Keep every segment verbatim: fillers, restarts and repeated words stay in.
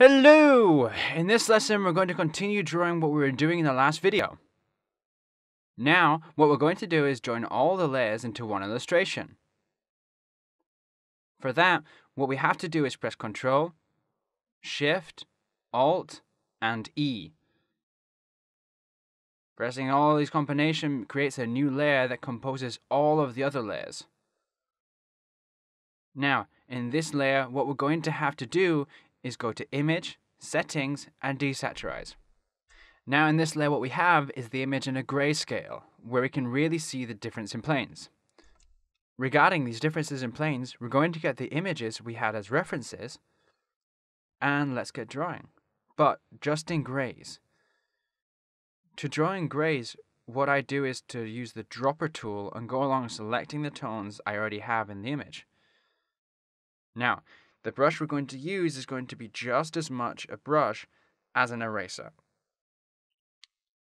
Hello! In this lesson we're going to continue drawing what we were doing in the last video. Now what we're going to do is join all the layers into one illustration. For that, what we have to do is press Ctrl, Shift, Alt and E. Pressing all these combinations creates a new layer that composes all of the other layers. Now in this layer what we're going to have to do is go to Image, Settings, and Desaturize. Now in this layer what we have is the image in a grayscale, where we can really see the difference in planes. Regarding these differences in planes, we're going to get the images we had as references, and let's get drawing, but just in grays. To draw in grays, what I do is to use the dropper tool and go along selecting the tones I already have in the image. Now, the brush we're going to use is going to be just as much a brush as an eraser.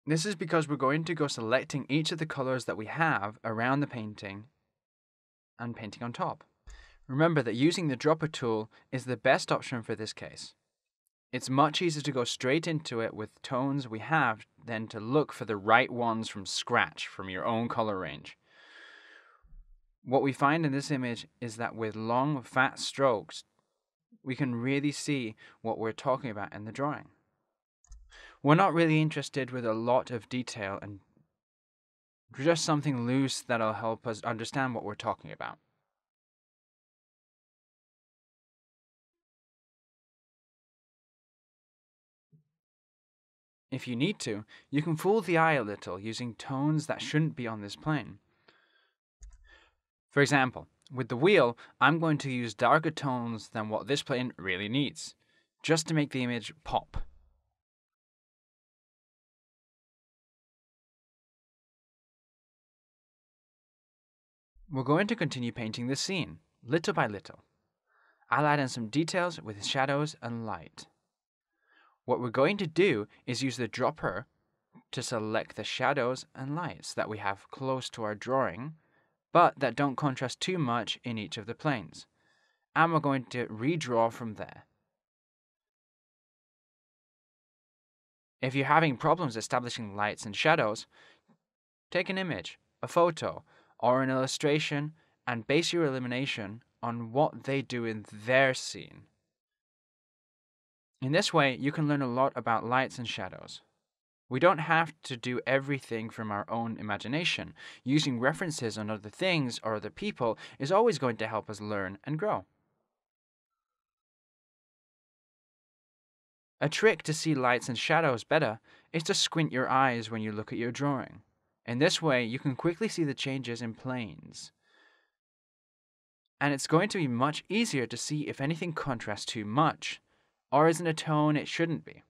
This is because we're going to go selecting each of the colors that we have around the painting and painting on top. Remember that using the dropper tool is the best option for this case. It's much easier to go straight into it with tones we have than to look for the right ones from scratch from your own color range. What we find in this image is that with long, fat strokes, we can really see what we're talking about in the drawing. We're not really interested with a lot of detail and just something loose that'll help us understand what we're talking about. If you need to, you can fool the eye a little using tones that shouldn't be on this plane. For example, with the wheel, I'm going to use darker tones than what this plane really needs, just to make the image pop. We're going to continue painting the scene, little by little. I'll add in some details with shadows and light. What we're going to do is use the dropper to select the shadows and lights that we have close to our drawing, but that don't contrast too much in each of the planes. And we're going to redraw from there. If you're having problems establishing lights and shadows, take an image, a photo, or an illustration and base your illumination on what they do in their scene. In this way, you can learn a lot about lights and shadows. We don't have to do everything from our own imagination. Using references on other things or other people is always going to help us learn and grow. A trick to see lights and shadows better is to squint your eyes when you look at your drawing. In this way, you can quickly see the changes in planes. And it's going to be much easier to see if anything contrasts too much, or is in a tone it shouldn't be.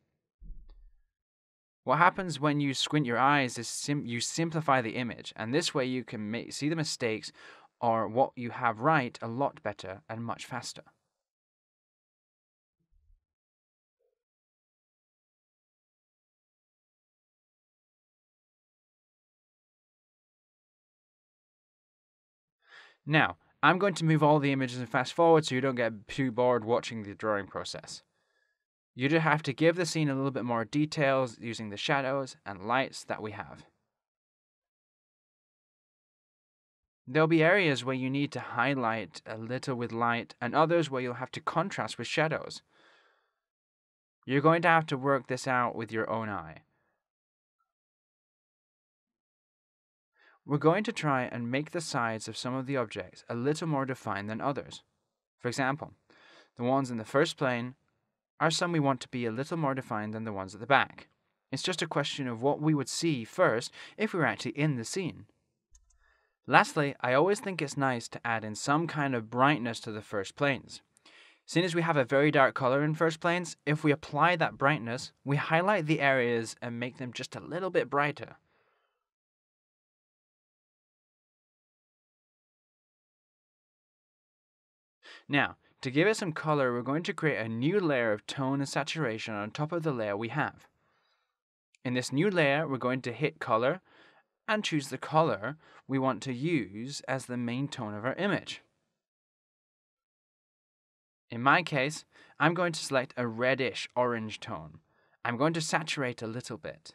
What happens when you squint your eyes is sim you simplify the image, and this way you can make, see the mistakes or what you have right a lot better and much faster. Now, I'm going to move all the images and fast forward so you don't get too bored watching the drawing process. You just have to give the scene a little bit more details using the shadows and lights that we have. There'll be areas where you need to highlight a little with light and others where you'll have to contrast with shadows. You're going to have to work this out with your own eye. We're going to try and make the sides of some of the objects a little more defined than others. For example, the ones in the first plane are some we want to be a little more defined than the ones at the back. It's just a question of what we would see first if we were actually in the scene. Lastly, I always think it's nice to add in some kind of brightness to the first planes. Seeing as we have a very dark color in first planes, if we apply that brightness, we highlight the areas and make them just a little bit brighter. Now, to give it some color, we're going to create a new layer of tone and saturation on top of the layer we have. In this new layer, we're going to hit color and choose the color we want to use as the main tone of our image. In my case, I'm going to select a reddish-orange tone. I'm going to saturate a little bit.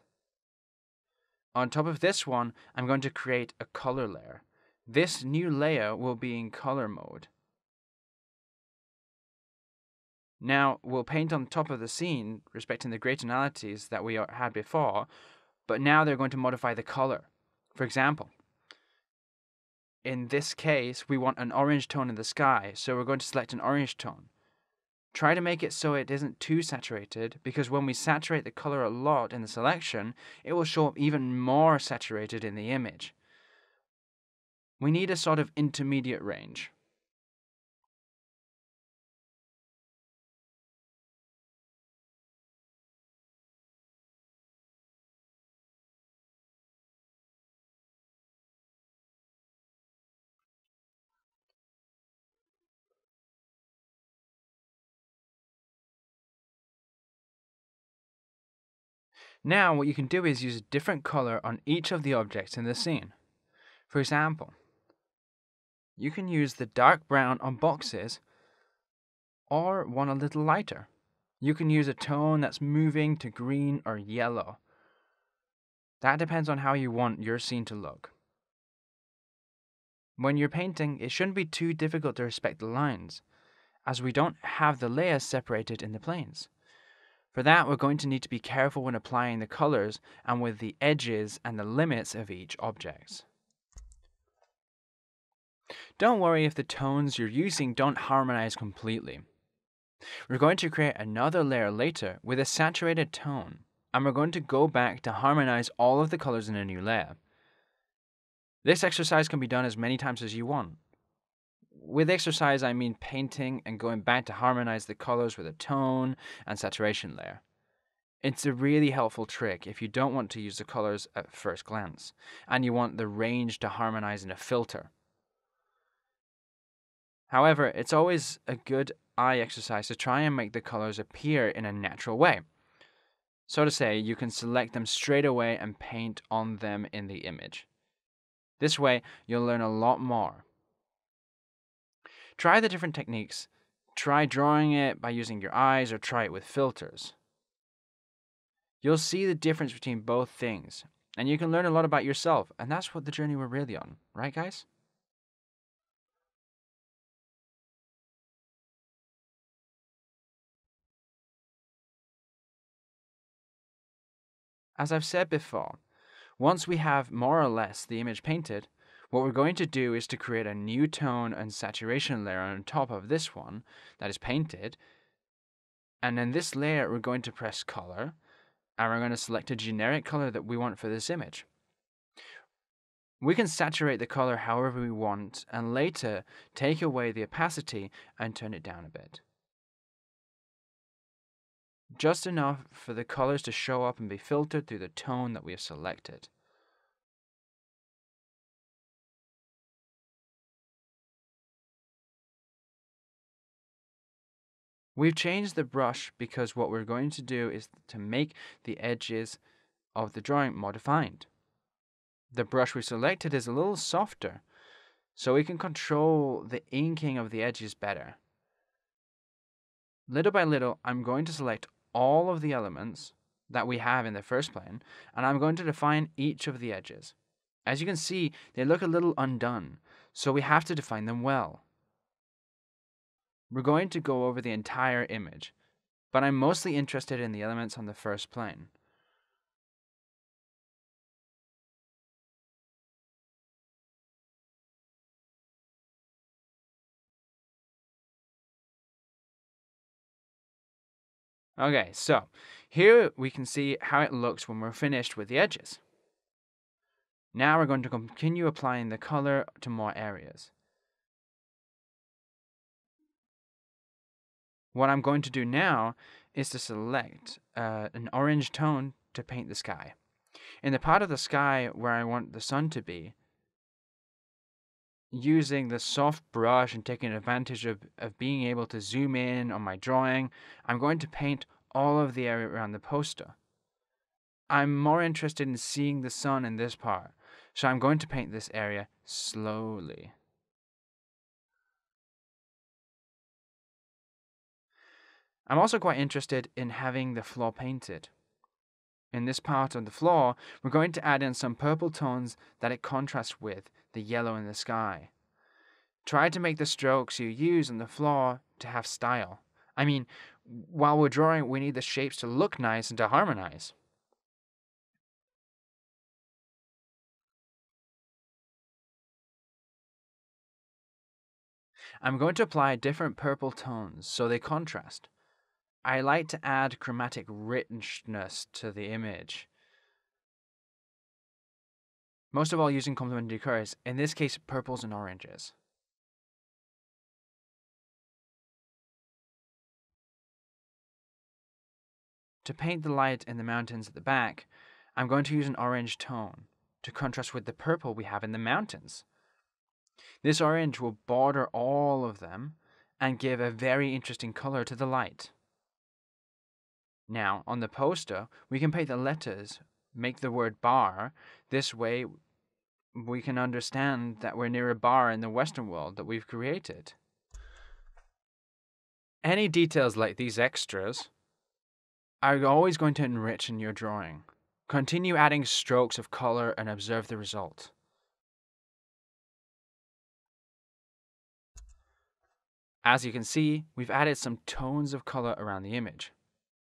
On top of this one, I'm going to create a color layer. This new layer will be in color mode. Now, we'll paint on top of the scene, respecting the gray tonalities that we had before, but now they're going to modify the color. For example, in this case, we want an orange tone in the sky, so we're going to select an orange tone. Try to make it so it isn't too saturated, because when we saturate the color a lot in the selection, it will show up even more saturated in the image. We need a sort of intermediate range. Now, what you can do is use a different color on each of the objects in the scene. For example, you can use the dark brown on boxes, or one a little lighter. You can use a tone that's moving to green or yellow. That depends on how you want your scene to look. When you're painting, it shouldn't be too difficult to respect the lines, as we don't have the layers separated in the planes. For that, we're going to need to be careful when applying the colors and with the edges and the limits of each object. Don't worry if the tones you're using don't harmonize completely. We're going to create another layer later with a saturated tone, and we're going to go back to harmonize all of the colors in a new layer. This exercise can be done as many times as you want. With exercise, I mean painting and going back to harmonize the colors with a tone and saturation layer. It's a really helpful trick if you don't want to use the colors at first glance, and you want the range to harmonize in a filter. However, it's always a good eye exercise to try and make the colors appear in a natural way. So to say, you can select them straight away and paint on them in the image. This way, you'll learn a lot more. Try the different techniques. Try drawing it by using your eyes or try it with filters. You'll see the difference between both things, and you can learn a lot about yourself, and that's what the journey we're really on, right guys? As I've said before, once we have more or less the image painted, what we're going to do is to create a new tone and saturation layer on top of this one that is painted. And in this layer, we're going to press color, and we're going to select a generic color that we want for this image. We can saturate the color however we want, and later take away the opacity and turn it down a bit. Just enough for the colors to show up and be filtered through the tone that we have selected. We've changed the brush because what we're going to do is to make the edges of the drawing more defined. The brush we selected is a little softer, so we can control the inking of the edges better. Little by little, I'm going to select all of the elements that we have in the first plane, and I'm going to define each of the edges. As you can see, they look a little undone, so we have to define them well. We're going to go over the entire image, but I'm mostly interested in the elements on the first plane. Okay, so here we can see how it looks when we're finished with the edges. Now we're going to continue applying the color to more areas. What I'm going to do now is to select uh, an orange tone to paint the sky. In the part of the sky where I want the sun to be, using the soft brush and taking advantage of, of being able to zoom in on my drawing, I'm going to paint all of the area around the poster. I'm more interested in seeing the sun in this part, so I'm going to paint this area slowly. I'm also quite interested in having the floor painted. In this part of the floor, we're going to add in some purple tones that it contrasts with the yellow in the sky. Try to make the strokes you use on the floor to have style. I mean, while we're drawing, we need the shapes to look nice and to harmonize. I'm going to apply different purple tones so they contrast. I like to add chromatic richness to the image. Most of all using complementary colors, in this case purples and oranges. To paint the light in the mountains at the back, I'm going to use an orange tone to contrast with the purple we have in the mountains. This orange will border all of them and give a very interesting color to the light. Now, on the poster, we can paint the letters, make the word bar. This way, we can understand that we're near a bar in the Western world that we've created. Any details like these extras are always going to enrich in your drawing. Continue adding strokes of color and observe the result. As you can see, we've added some tones of color around the image.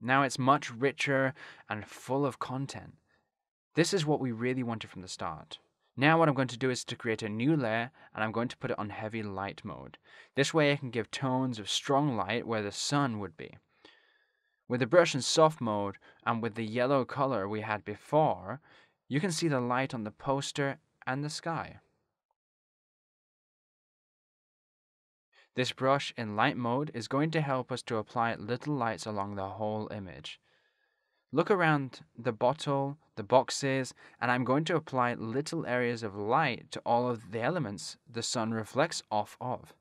Now it's much richer and full of content. This is what we really wanted from the start. Now what I'm going to do is to create a new layer, and I'm going to put it on heavy light mode. This way I can give tones of strong light where the sun would be. With the brush in soft mode and with the yellow color we had before, you can see the light on the poster and the sky. This brush in light mode is going to help us to apply little lights along the whole image. Look around the bottle, the boxes, and I'm going to apply little areas of light to all of the elements the sun reflects off of.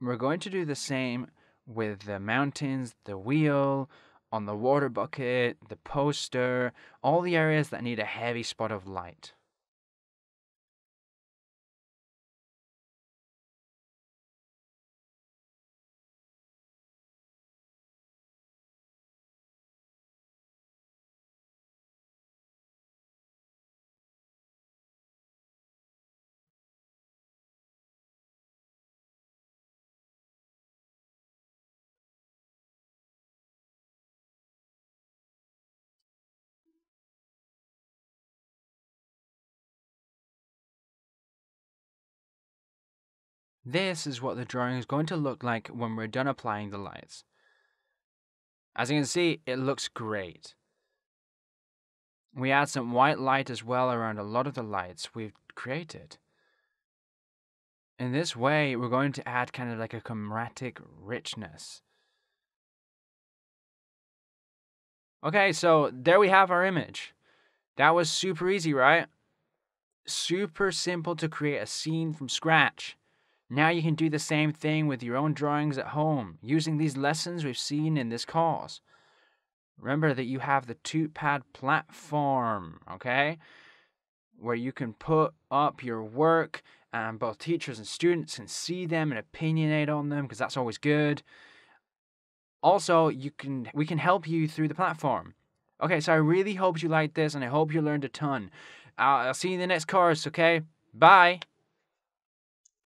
We're going to do the same with the mountains, the wheel, on the water bucket, the poster, all the areas that need a heavy spot of light. This is what the drawing is going to look like when we're done applying the lights. As you can see, it looks great. We add some white light as well around a lot of the lights we've created. In this way, we're going to add kind of like a chromatic richness. Okay, so there we have our image. That was super easy, right? Super simple to create a scene from scratch. Now you can do the same thing with your own drawings at home, using these lessons we've seen in this course. Remember that you have the Topad platform, okay? Where you can put up your work, and both teachers and students can see them and opinionate on them, because that's always good. Also, you can we can help you through the platform. Okay, so I really hope you liked this, and I hope you learned a ton. I'll, I'll see you in the next course, okay? Bye!